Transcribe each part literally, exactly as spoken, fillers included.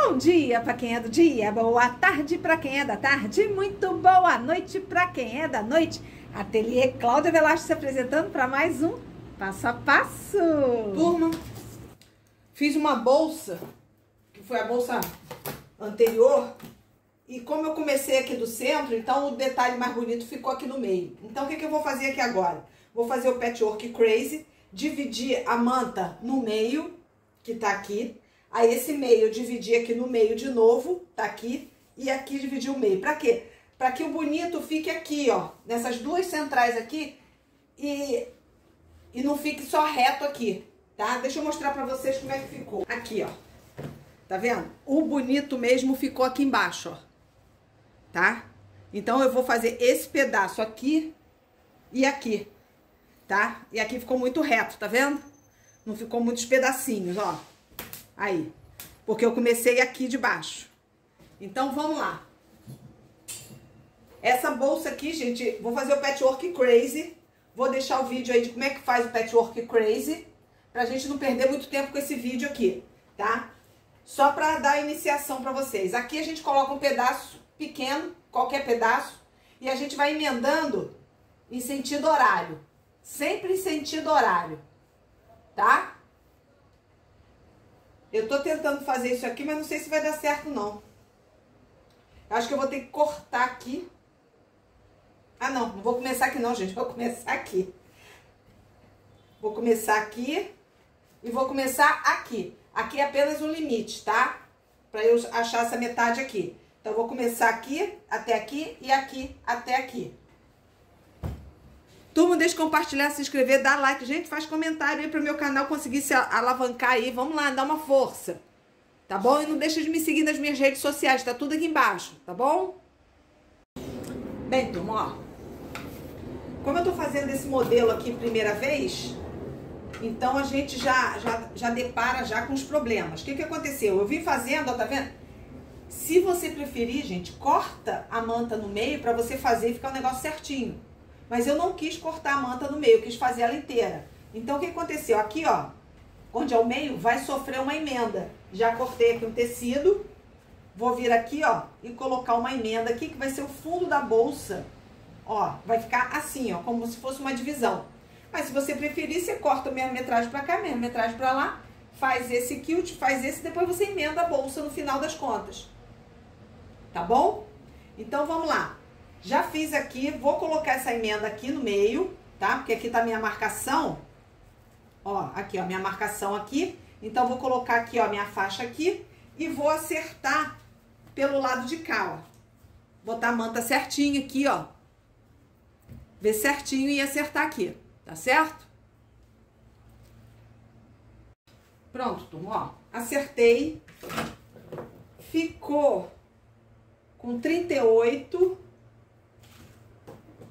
Bom dia para quem é do dia, boa tarde para quem é da tarde, muito boa noite para quem é da noite. Ateliê Cláudia Velasco se apresentando para mais um Passo a Passo. Turma, fiz uma bolsa, que foi a bolsa anterior, e como eu comecei aqui do centro, então o detalhe mais bonito ficou aqui no meio. Então o que, que eu vou fazer aqui agora? Vou fazer o patchwork crazy, dividir a manta no meio, que tá aqui. Aí esse meio eu dividi aqui no meio de novo, tá aqui, e aqui dividi o meio. Pra quê? Pra que o bonito fique aqui, ó, nessas duas centrais aqui, e, e não fique só reto aqui, tá? Deixa eu mostrar pra vocês como é que ficou. Aqui, ó, tá vendo? O bonito mesmo ficou aqui embaixo, ó, tá? Então eu vou fazer esse pedaço aqui e aqui, tá? E aqui ficou muito reto, tá vendo? Não ficou muitos pedacinhos, ó. Aí, porque eu comecei aqui de baixo. Então, vamos lá. Essa bolsa aqui, gente, vou fazer o patchwork crazy. Vou deixar o vídeo aí de como é que faz o patchwork crazy, pra gente não perder muito tempo com esse vídeo aqui, tá? Só pra dar a iniciação pra vocês. Aqui a gente coloca um pedaço pequeno, qualquer pedaço, e a gente vai emendando em sentido horário. Sempre em sentido horário, tá? Eu tô tentando fazer isso aqui, mas não sei se vai dar certo, não. Eu acho que eu vou ter que cortar aqui. Ah, não. Não vou começar aqui, não, gente. Vou começar aqui. Vou começar aqui. E vou começar aqui. Aqui é apenas um limite, tá? Pra eu achar essa metade aqui. Então, eu vou começar aqui, até aqui, e aqui, até aqui. Turma, deixa compartilhar, se inscrever, dá like. Gente, faz comentário aí para o meu canal conseguir se alavancar aí. Vamos lá, dá uma força. Tá bom? E não deixa de me seguir nas minhas redes sociais. Tá tudo aqui embaixo, tá bom? Bem, turma, ó. Como eu tô fazendo esse modelo aqui primeira vez, então a gente já, já, já depara já com os problemas. O que que aconteceu? Eu vim fazendo, ó, tá vendo? Se você preferir, gente, corta a manta no meio para você fazer e ficar um negócio certinho. Mas eu não quis cortar a manta no meio, eu quis fazer ela inteira. Então, o que aconteceu? Aqui, ó, onde é o meio, vai sofrer uma emenda. Já cortei aqui um tecido, vou vir aqui, ó, e colocar uma emenda aqui, que vai ser o fundo da bolsa. Ó, vai ficar assim, ó, como se fosse uma divisão. Mas se você preferir, você corta a mesma metragem pra cá, a mesma metragem pra lá, faz esse quilt, faz esse, depois você emenda a bolsa no final das contas. Tá bom? Então, vamos lá. Já fiz aqui, vou colocar essa emenda aqui no meio, tá? Porque aqui tá minha marcação, ó, aqui, ó, minha marcação aqui. Então, vou colocar aqui, ó, minha faixa aqui e vou acertar pelo lado de cá, ó. Botar a manta certinho aqui, ó. Ver certinho e acertar aqui, tá certo? Pronto, turma, ó. Acertei. Ficou com trinta e oito...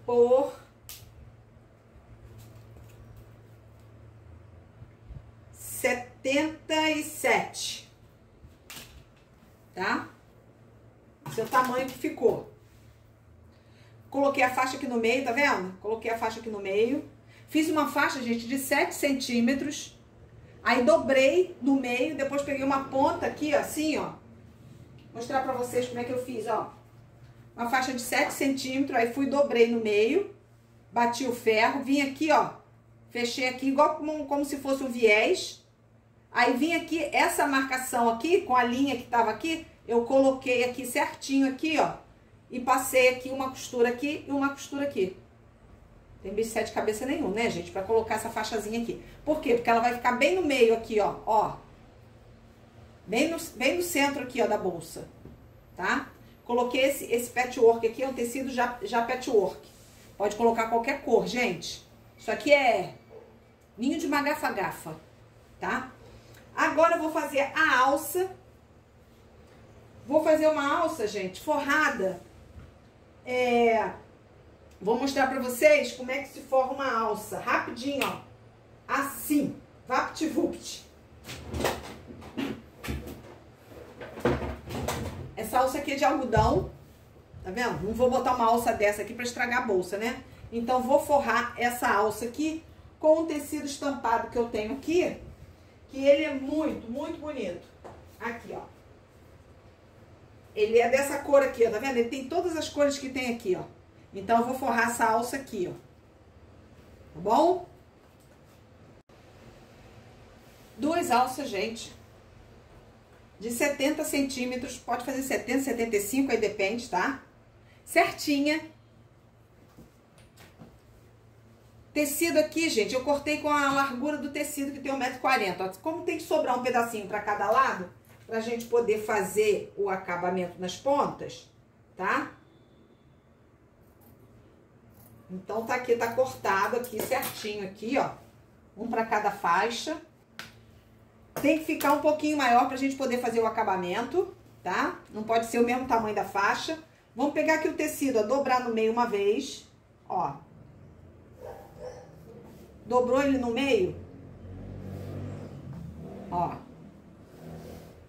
por setenta e sete, tá? Seu tamanho que ficou. Coloquei a faixa aqui no meio, tá vendo? Coloquei a faixa aqui no meio. Fiz uma faixa, gente, de sete centímetros. Aí dobrei no meio, depois peguei uma ponta aqui, ó, assim, ó. Mostrar pra vocês como é que eu fiz, ó. Uma faixa de sete centímetros, aí fui, dobrei no meio, bati o ferro, vim aqui, ó, fechei aqui igual como, como se fosse um viés. Aí vim aqui, essa marcação aqui, com a linha que tava aqui, eu coloquei aqui certinho aqui, ó, e passei aqui uma costura aqui e uma costura aqui. Tem bicho de sete cabeça nenhum, né, gente, pra colocar essa faixazinha aqui. Por quê? Porque ela vai ficar bem no meio aqui, ó, ó, bem no, bem no centro aqui, ó, da bolsa, tá? Coloquei esse, esse patchwork aqui, é um tecido já, já patchwork. Pode colocar qualquer cor, gente. Isso aqui é ninho de magafa-gafa, tá? Agora eu vou fazer a alça. Vou fazer uma alça, gente, forrada. É... Vou mostrar pra vocês como é que se forra uma alça. Rapidinho, ó. Assim. Vapt-vupt. Essa alça aqui é de algodão, tá vendo? Não vou botar uma alça dessa aqui pra estragar a bolsa, né? Então, vou forrar essa alça aqui com um tecido estampado que eu tenho aqui, que ele é muito, muito bonito. Aqui, ó. ele é dessa cor aqui, ó, tá vendo? Ele tem todas as cores que tem aqui, ó. Então, eu vou forrar essa alça aqui, ó. Tá bom? Duas alças, gente. De setenta centímetros. Pode fazer setenta, setenta e cinco, aí depende, tá? Certinha. Tecido aqui, gente, eu cortei com a largura do tecido, que tem um metro e quarenta. Como tem que sobrar um pedacinho pra cada lado, pra gente poder fazer o acabamento nas pontas, tá? Então, tá aqui, tá cortado aqui, certinho aqui, ó. Um pra cada faixa. Tem que ficar um pouquinho maior pra gente poder fazer o acabamento, tá? Não pode ser o mesmo tamanho da faixa. Vamos pegar aqui o tecido, ó, dobrar no meio uma vez, ó. Dobrou ele no meio, ó.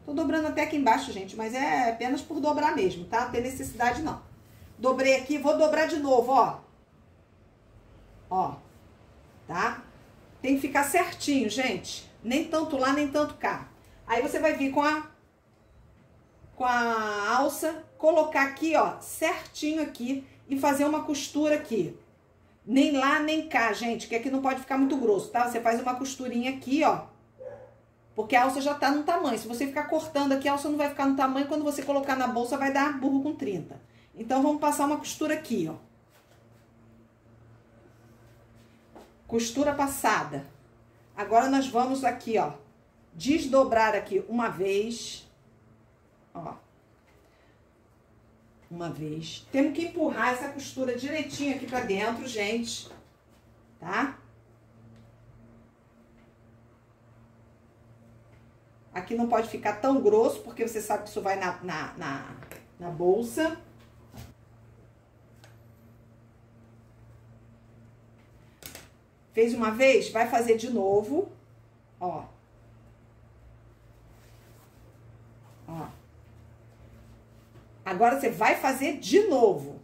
Tô dobrando até aqui embaixo, gente, mas é apenas por dobrar mesmo, tá? Não tem necessidade, não. Dobrei aqui, vou dobrar de novo, ó. Ó, tá? Tem que ficar certinho, gente. Nem tanto lá, nem tanto cá. Aí você vai vir com a com a alça, colocar aqui, ó, certinho aqui e fazer uma costura aqui. Nem lá, nem cá, gente, que aqui não pode ficar muito grosso, tá? Você faz uma costurinha aqui, ó, porque a alça já tá no tamanho. Se você ficar cortando aqui, a alça não vai ficar no tamanho. Quando você colocar na bolsa, vai dar burro com trinta. Então, vamos passar uma costura aqui, ó. Costura passada. Agora, nós vamos aqui, ó, desdobrar aqui uma vez, ó, uma vez. Temos que empurrar essa costura direitinho aqui pra dentro, gente, tá? Aqui não pode ficar tão grosso, porque você sabe que isso vai na, na, na, na bolsa. Fez uma vez, vai fazer de novo, ó. Ó. Agora, você vai fazer de novo.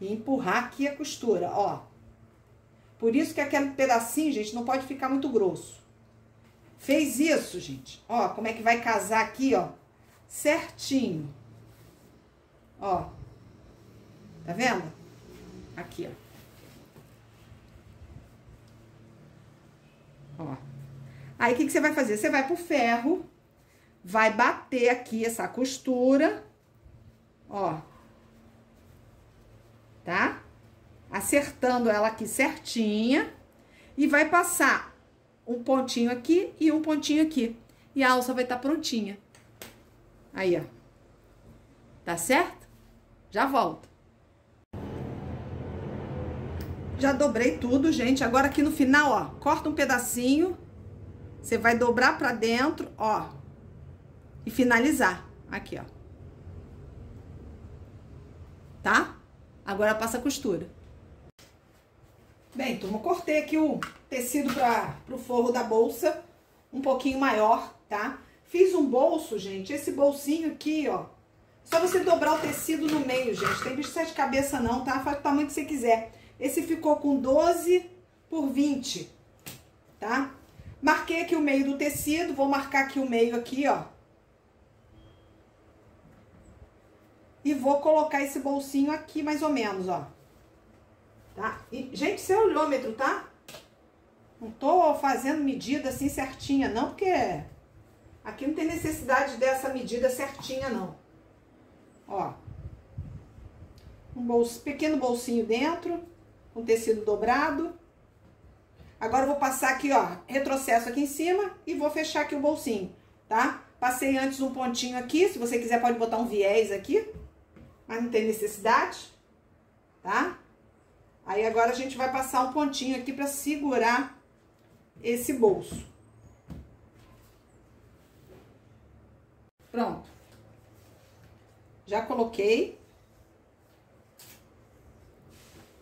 E empurrar aqui a costura, ó. Por isso que aquele pedacinho, gente, não pode ficar muito grosso. Fez isso, gente. Ó, como é que vai casar aqui, ó. Certinho. Ó. Tá vendo? Aqui, ó. Ó. Aí, o que que você vai fazer? Você vai pro ferro, vai bater aqui essa costura, ó. Tá? Acertando ela aqui certinha. E vai passar um pontinho aqui e um pontinho aqui. E a alça vai estar prontinha. Aí, ó. Tá certo? Já volto. Já dobrei tudo, gente. Agora aqui no final, ó, corta um pedacinho, você vai dobrar pra dentro, ó, e finalizar aqui, ó. Tá? Agora passa a costura. Bem, turma, cortei aqui o tecido pra, pro forro da bolsa, um pouquinho maior, tá? Fiz um bolso, gente, esse bolsinho aqui, ó. Só você dobrar o tecido no meio, gente. Tem bicho de cabeça não, tá? Faz o tamanho que você quiser. Esse ficou com doze por vinte, tá? Marquei aqui o meio do tecido, vou marcar aqui o meio aqui, ó. E vou colocar esse bolsinho aqui, mais ou menos, ó. Tá? E, gente, isso é olhômetro, tá? Não tô fazendo medida assim certinha, não, porque aqui não tem necessidade dessa medida certinha, não. Ó. Um bolso, pequeno bolsinho dentro. Um tecido dobrado. Agora, eu vou passar aqui, ó, retrocesso aqui em cima e vou fechar aqui o bolsinho, tá? Passei antes um pontinho aqui, se você quiser pode botar um viés aqui, mas não tem necessidade, tá? Aí, agora, a gente vai passar um pontinho aqui pra segurar esse bolso. Pronto. Já coloquei.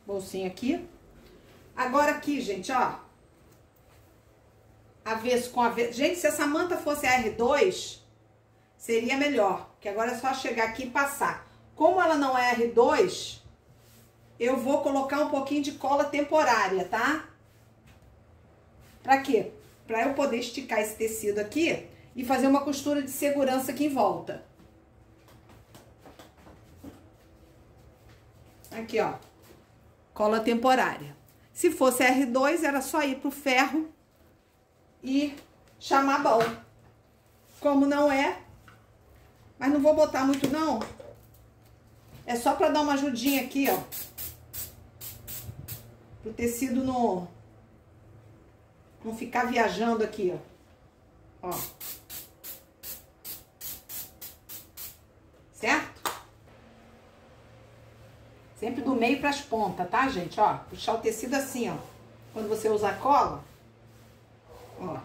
Bolsinho aqui. Agora aqui, gente, ó. Avesso com avesso. Gente, se essa manta fosse a R dois, seria melhor. Porque agora é só chegar aqui e passar. Como ela não é R dois, eu vou colocar um pouquinho de cola temporária, tá? Pra quê? Pra eu poder esticar esse tecido aqui e fazer uma costura de segurança aqui em volta. Aqui, ó, cola temporária. Se fosse erre dois, era só ir pro ferro e chamar bom. Como não é, mas não vou botar muito não, é só pra dar uma ajudinha aqui, ó, pro tecido não, não ficar viajando aqui, ó, ó, certo? Sempre do meio pras pontas, tá, gente? Ó, puxar o tecido assim, ó, quando você usar a cola, ó,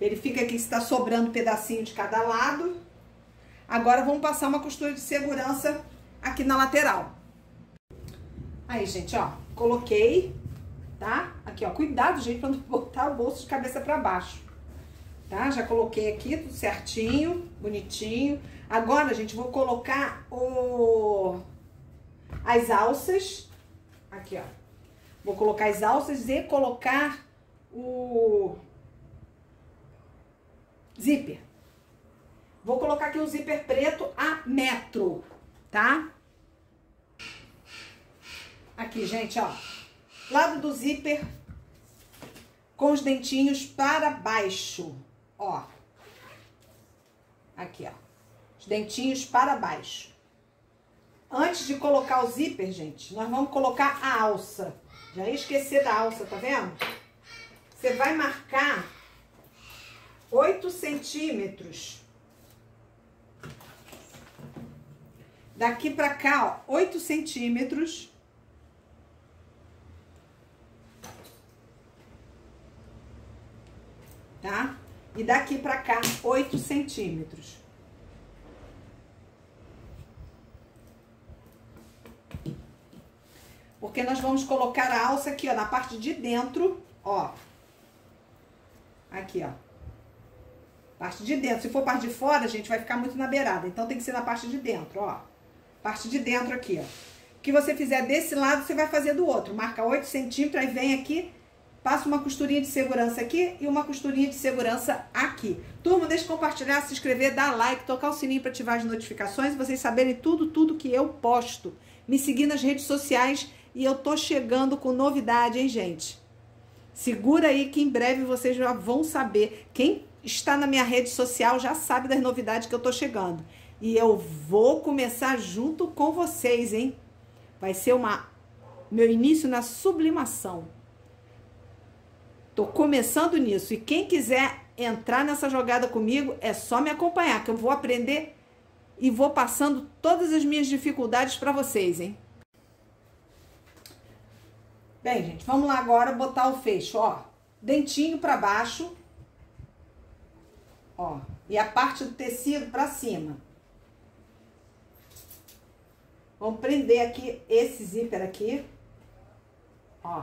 verifica aqui se tá sobrando um pedacinho de cada lado. Agora, vamos passar uma costura de segurança aqui na lateral. Aí, gente, ó, coloquei, tá? Aqui, ó, cuidado, gente, pra não botar o bolso de cabeça pra baixo, tá? Já coloquei aqui, tudo certinho, bonitinho. Agora, gente, vou colocar o... as alças, aqui, ó. Vou colocar as alças e colocar o zíper. Vou colocar aqui um zíper preto a metro, tá? Aqui, gente, ó. Lado do zíper com os dentinhos para baixo, ó. Aqui, ó. Os dentinhos para baixo. Antes de colocar o zíper, gente, nós vamos colocar a alça. Já ia esquecer da alça, tá vendo? Você vai marcar oito centímetros... Daqui pra cá, ó, oito centímetros. Tá? E daqui pra cá, oito centímetros. Porque nós vamos colocar a alça aqui, ó, na parte de dentro, ó. Aqui, ó. Parte de dentro. Se for parte de fora, gente, vai ficar muito na beirada. Então, tem que ser na parte de dentro, ó. Parte de dentro aqui, ó. O que você fizer desse lado, você vai fazer do outro. Marca oito centímetros, aí vem aqui, passa uma costurinha de segurança aqui e uma costurinha de segurança aqui. Turma, deixa de compartilhar, se inscrever, dar like, tocar o sininho para ativar as notificações, vocês saberem tudo, tudo que eu posto. Me seguir nas redes sociais e eu tô chegando com novidade, hein, gente? Segura aí que em breve vocês já vão saber. Quem está na minha rede social já sabe das novidades que eu tô chegando. E eu vou começar junto com vocês, hein? Vai ser uma... meu início na sublimação. Tô começando nisso. E quem quiser entrar nessa jogada comigo, é só me acompanhar, que eu vou aprender e vou passando todas as minhas dificuldades para vocês, hein? Bem, gente, vamos lá agora botar o fecho, ó. Dentinho para baixo. Ó. E a parte do tecido para cima. Vamos prender aqui esse zíper aqui, ó.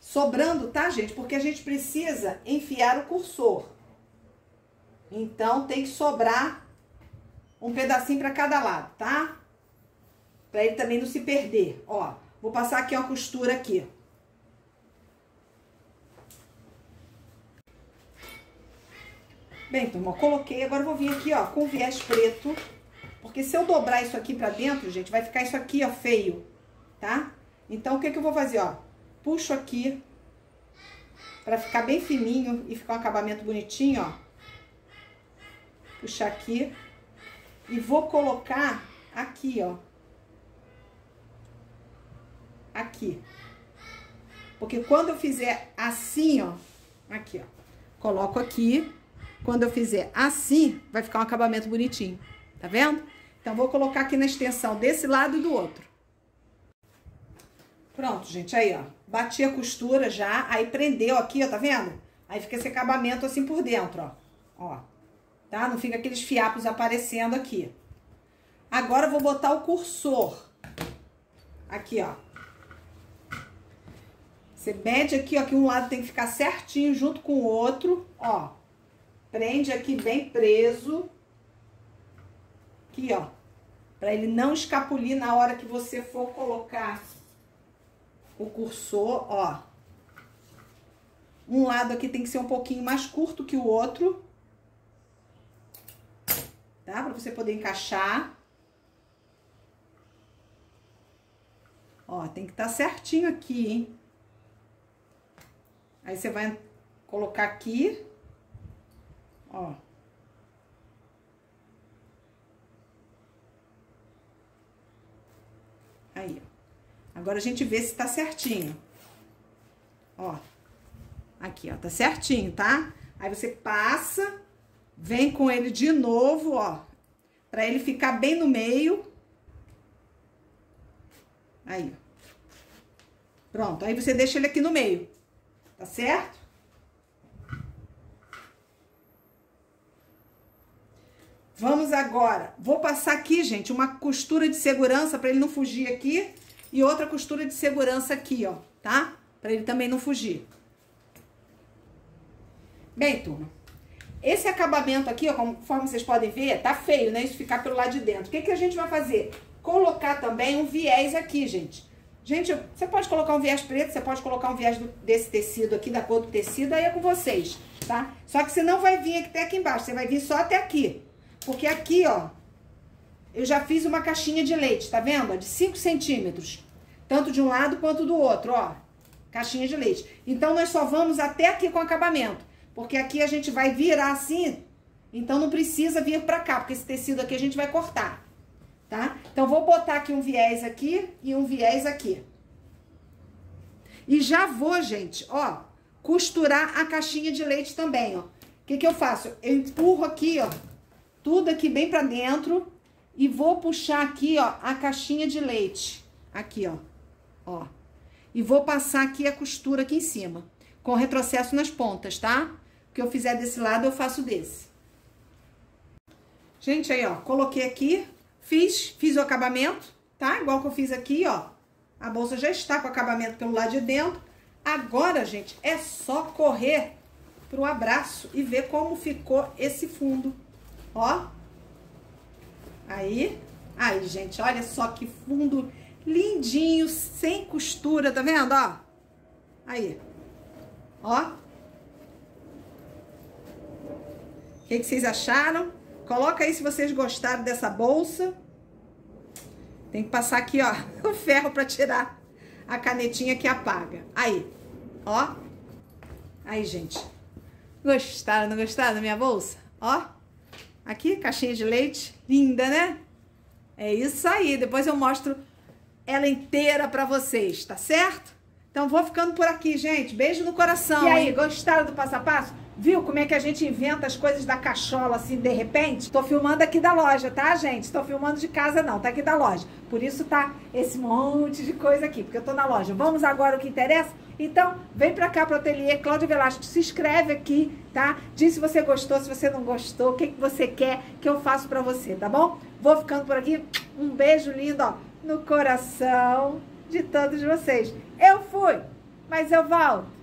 Sobrando, tá, gente? Porque a gente precisa enfiar o cursor. Então, tem que sobrar um pedacinho para cada lado, tá? Para ele também não se perder, ó. Vou passar aqui uma costura aqui, bem, turma, coloquei. Agora eu vou vir aqui, ó, com viés preto, porque se eu dobrar isso aqui pra dentro, gente, vai ficar isso aqui, ó, feio, tá? Então, o que que eu vou fazer, ó? Puxo aqui pra ficar bem fininho e ficar um acabamento bonitinho, ó. Puxar aqui e vou colocar aqui, ó. Aqui. Porque quando eu fizer assim, ó, aqui, ó, coloco aqui. Quando eu fizer assim, vai ficar um acabamento bonitinho, tá vendo? Então, vou colocar aqui na extensão desse lado e do outro. Pronto, gente, aí, ó, bati a costura já, aí prendeu aqui, ó, tá vendo? Aí fica esse acabamento assim por dentro, ó, ó, tá? Não fica aqueles fiapos aparecendo aqui. Agora, eu vou botar o cursor aqui, ó. Você mede aqui, ó, que um lado tem que ficar certinho junto com o outro, ó. Prende aqui bem preso, aqui, ó, pra ele não escapulir na hora que você for colocar o cursor, ó. Um lado aqui tem que ser um pouquinho mais curto que o outro, tá? Pra você poder encaixar. Ó, tem que estar certinho aqui, hein? Aí você vai colocar aqui, ó. Aí, ó. Agora a gente vê se tá certinho. Ó. Aqui, ó, tá certinho, tá? Aí você passa, vem com ele de novo, ó, pra ele ficar bem no meio. Aí, ó. Pronto, aí você deixa ele aqui no meio, tá certo? Vamos agora, vou passar aqui, gente, uma costura de segurança pra ele não fugir aqui e outra costura de segurança aqui, ó, tá? Pra ele também não fugir. Bem, turma, esse acabamento aqui, ó, conforme vocês podem ver, tá feio, né? Isso ficar pelo lado de dentro. O que que a gente vai fazer? Colocar também um viés aqui, gente. Gente, você pode colocar um viés preto, você pode colocar um viés do, desse tecido aqui, da cor do tecido, aí é com vocês, tá? Só que você não vai vir até aqui embaixo, você vai vir só até aqui. Porque aqui, ó, eu já fiz uma caixinha de leite, tá vendo? De cinco centímetros. Tanto de um lado quanto do outro, ó. Caixinha de leite. Então, nós só vamos até aqui com o acabamento. Porque aqui a gente vai virar assim, então não precisa vir pra cá, porque esse tecido aqui a gente vai cortar, tá? Então, vou botar aqui um viés aqui e um viés aqui. E já vou, gente, ó, costurar a caixinha de leite também, ó. O que que eu faço? Eu empurro aqui, ó, tudo aqui bem pra dentro e vou puxar aqui, ó, a caixinha de leite. Aqui, ó, ó. E vou passar aqui a costura aqui em cima, com retrocesso nas pontas, tá? O que eu fizer desse lado, eu faço desse. Gente, aí, ó, coloquei aqui, fiz, fiz o acabamento, tá? Igual que eu fiz aqui, ó. A bolsa já está com o acabamento pelo lado de dentro. Agora, gente, é só correr pro abraço e ver como ficou esse fundo, ó. Aí, aí, gente, olha só que fundo lindinho, sem costura, tá vendo, ó? Aí, ó. O que que vocês acharam? Coloca aí se vocês gostaram dessa bolsa. Tem que passar aqui, ó, o ferro pra tirar a canetinha que apaga. Aí, ó. Aí, gente. Gostaram, não gostaram da minha bolsa? Ó. Aqui, caixinha de leite. Linda, né? É isso aí. Depois eu mostro ela inteira pra vocês, tá certo? Então, vou ficando por aqui, gente. Beijo no coração. E aí, hein? Gostaram do passo a passo? Viu como é que a gente inventa as coisas da cachola, assim, de repente? Tô filmando aqui da loja, tá, gente? Tô filmando de casa, não. Tá aqui da loja. Por isso tá esse monte de coisa aqui, porque eu tô na loja. Vamos agora o que interessa? Então, vem pra cá pro Ateliê Cláudia Velasco. Se inscreve aqui, tá? Diz se você gostou, se você não gostou, o que que você quer que eu faço pra você, tá bom? Vou ficando por aqui. Um beijo lindo, ó, no coração de todos vocês. Eu fui, mas eu volto.